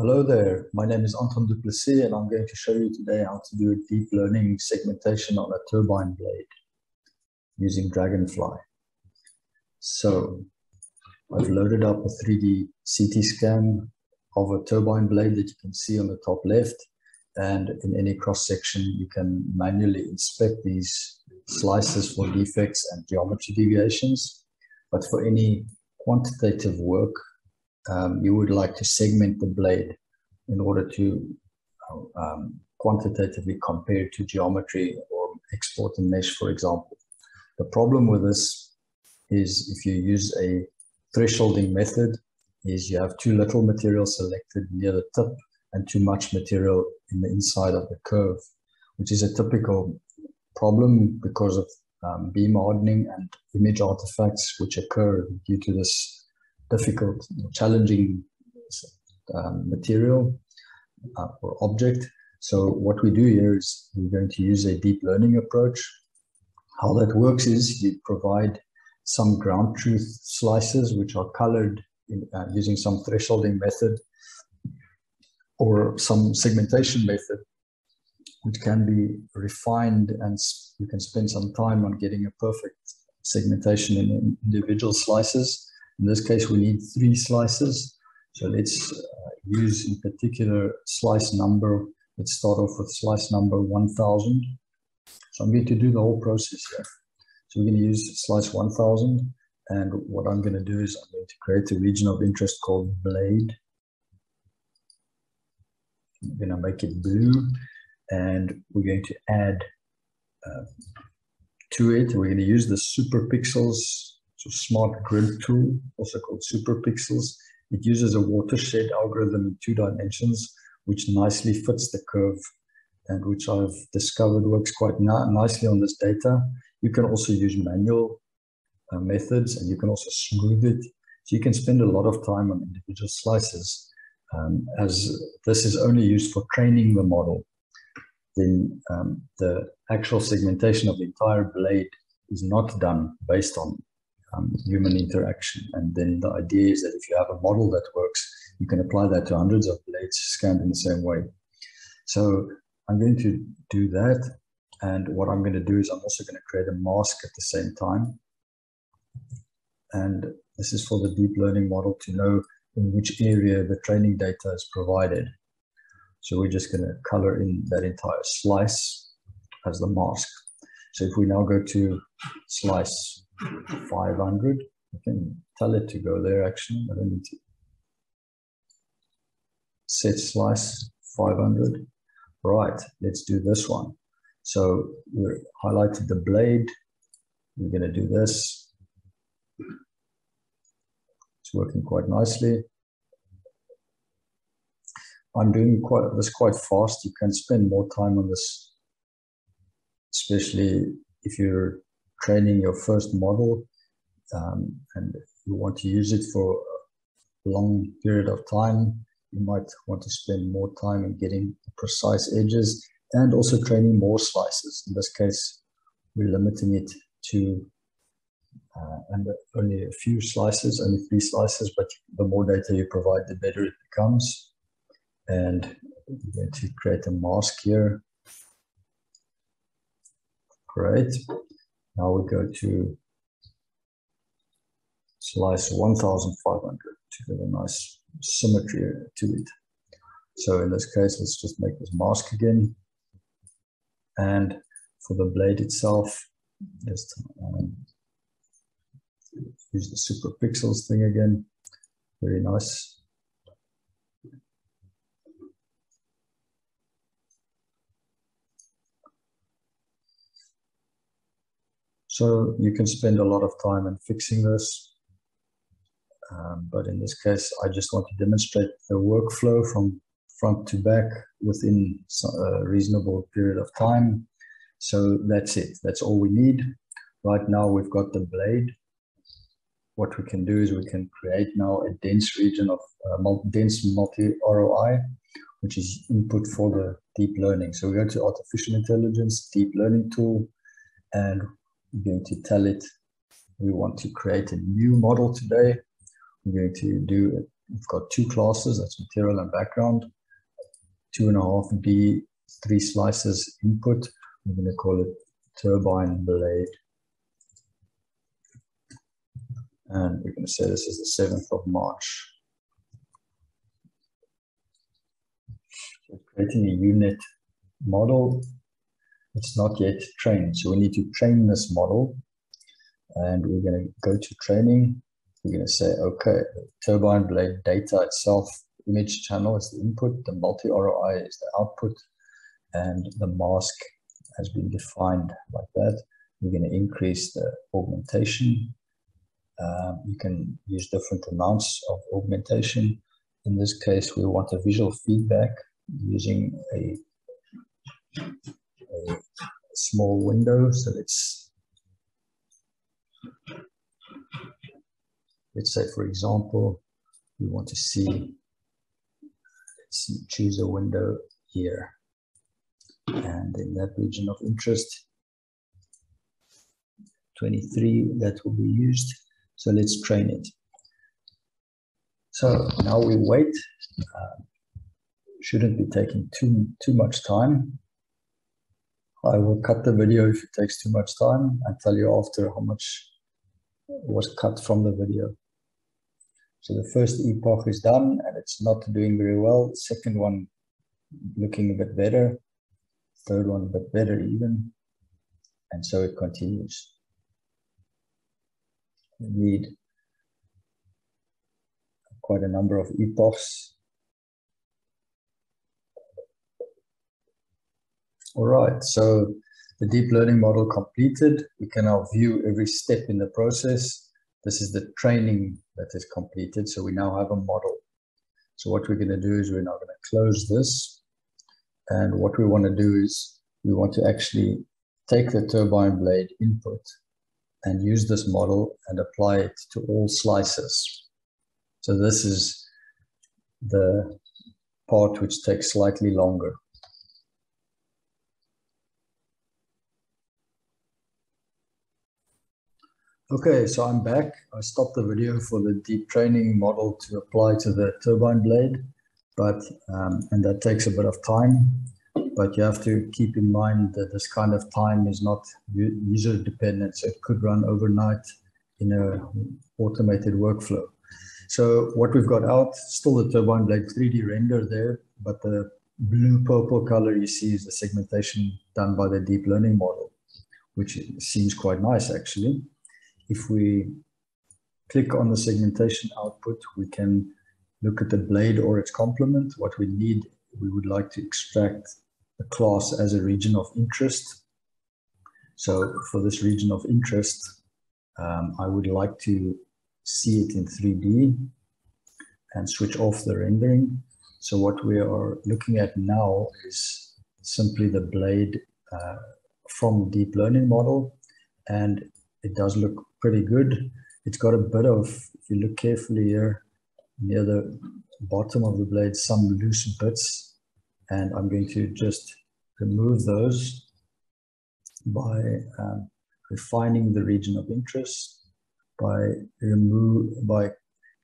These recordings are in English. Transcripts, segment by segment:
Hello there, my name is Anton Duplessis and I'm going to show you today how to do a deep learning segmentation on a turbine blade using Dragonfly. So I've loaded up a 3D CT scan of a turbine blade that you can see on the top left, and in any cross section you can manually inspect these slices for defects and geometry deviations. But for any quantitative work, you would like to segment the blade in order to quantitatively compare to geometry or export and mesh, for example. The problem with this is if you use a thresholding method, is you have too little material selected near the tip and too much material in the inside of the curve, which is a typical problem because of beam hardening and image artifacts which occur due to this difficult, challenging material or object. So what we do here is we're going to use a deep learning approach. How that works is you provide some ground truth slices which are colored in, using some thresholding method or some segmentation method, which can be refined, and you can spend some time on getting a perfect segmentation in individual slices. In this case, we need 3 slices. So let's use in particular slice number. Let's start off with slice number 1000. So I'm going to do the whole process here. So we're going to use slice 1000. And what I'm going to do is I'm going to create a region of interest called blade. I'm going to make it blue. And we're going to add to it, we're going to use the super pixels. So SmartGrid tool, also called SuperPixels. It uses a watershed algorithm in 2 dimensions, which nicely fits the curve and which I've discovered works quite nicely on this data. You can also use manual methods, and you can also smooth it. So you can spend a lot of time on individual slices. As this is only used for training the model, then the actual segmentation of the entire blade is not done based on human interaction. And then the idea is that if you have a model that works, you can apply that to hundreds of blades scanned in the same way. So I'm going to do that, and what I'm going to do is I'm also going to create a mask at the same time, and this is for the deep learning model to know in which area the training data is provided. So we're just going to color in that entire slice as the mask. So if we now go to slice 500, I can tell it to go there actually. I don't need to set slice 500. Right, let's do this one. So we highlighted the blade. We're going to do this. It's working quite nicely. I'm doing this quite fast. You can spend more time on this, especially if you're training your first model and you want to use it for a long period of time. You might want to spend more time in getting precise edges and also training more slices. In this case, we're limiting it to only a few slices, only 3 slices, but the more data you provide, the better it becomes. And we're going to create a mask here. Great. Now we go to slice 1500 to get a nice symmetry to it. So in this case, let's just make this mask again. And for the blade itself, just use the super pixels thing again. Very nice. So you can spend a lot of time in fixing this, but in this case, I just want to demonstrate the workflow from front to back within a reasonable period of time. So that's it. That's all we need. Right now, we've got the blade. What we can do is we can create now a dense region of dense multi-ROI, which is input for the deep learning. So we go to artificial intelligence, deep learning tool, and we're going to tell it we want to create a new model today. We're going to do We've got two classes, that's material and background. 2.5D, 3 slices input. I'm going to call it turbine blade. And we're going to say this is the 7th of March. So creating a unit model. It's not yet trained, so we need to train this model. And we're going to go to training. We're going to say, okay, turbine blade data itself, image channel is the input, the multi-ROI is the output, and the mask has been defined like that. We're going to increase the augmentation. You can use different amounts of augmentation. In this case, we want a visual feedback using a small window. So let's say, for example, we want to see, let's choose a window here. And in that region of interest, 23, that will be used. So let's train it. So now we wait. Shouldn't be taking too much time. I will cut the video if it takes too much time and tell you after how much was cut from the video. So the first epoch is done and it's not doing very well. The second one looking a bit better. Third one a bit better even. And so it continues. We need quite a number of epochs. All right, so the deep learning model completed. We can now view every step in the process. This is the training that is completed. So we now have a model. So what we're going to do is we're now going to close this. And what we want to do is we want to actually take the turbine blade input and use this model and apply it to all slices. So this is the part which takes slightly longer. Okay, so I'm back. I stopped the video for the deep training model to apply to the turbine blade, but and that takes a bit of time. But you have to keep in mind that this kind of time is not user dependent. So it could run overnight in an automated workflow. So what we've got out, still the turbine blade 3D render there, but the blue-purple color you see is the segmentation done by the deep learning model, which seems quite nice actually. If we click on the segmentation output, we can look at the blade or its complement. What we need, we would like to extract the class as a region of interest. So for this region of interest, I would like to see it in 3D and switch off the rendering. So what we are looking at now is simply the blade from deep learning model, and it does look pretty good. It's got a bit of, if you look carefully here, near the bottom of the blade, some loose bits. And I'm going to just remove those by refining the region of interest, by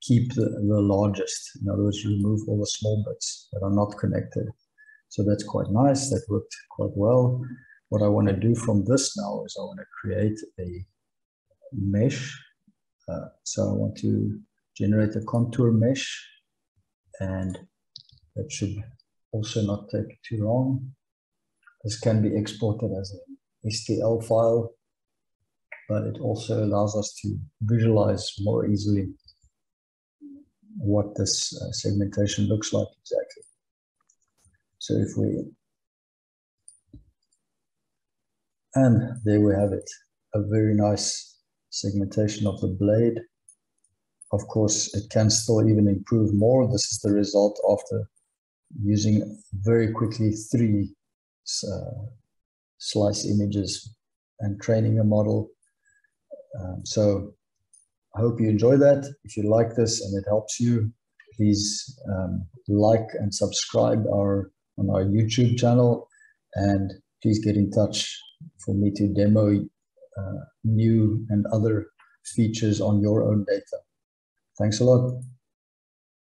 keep the largest. In other words, remove all the small bits that are not connected. So that's quite nice. That worked quite well. What I want to do from this now is I want to create a mesh. So I want to generate a contour mesh, and that should also not take too long. This can be exported as an STL file, but it also allows us to visualize more easily what this segmentation looks like exactly. So if we, and there we have it, a very nice segmentation of the blade. Of course, it can still even improve more. This is the result after using very quickly 3 slice images and training a model. So I hope you enjoy that. If you like this and it helps you, please like and subscribe on our YouTube channel, and please get in touch for me to demo new and other features on your own data. Thanks a lot.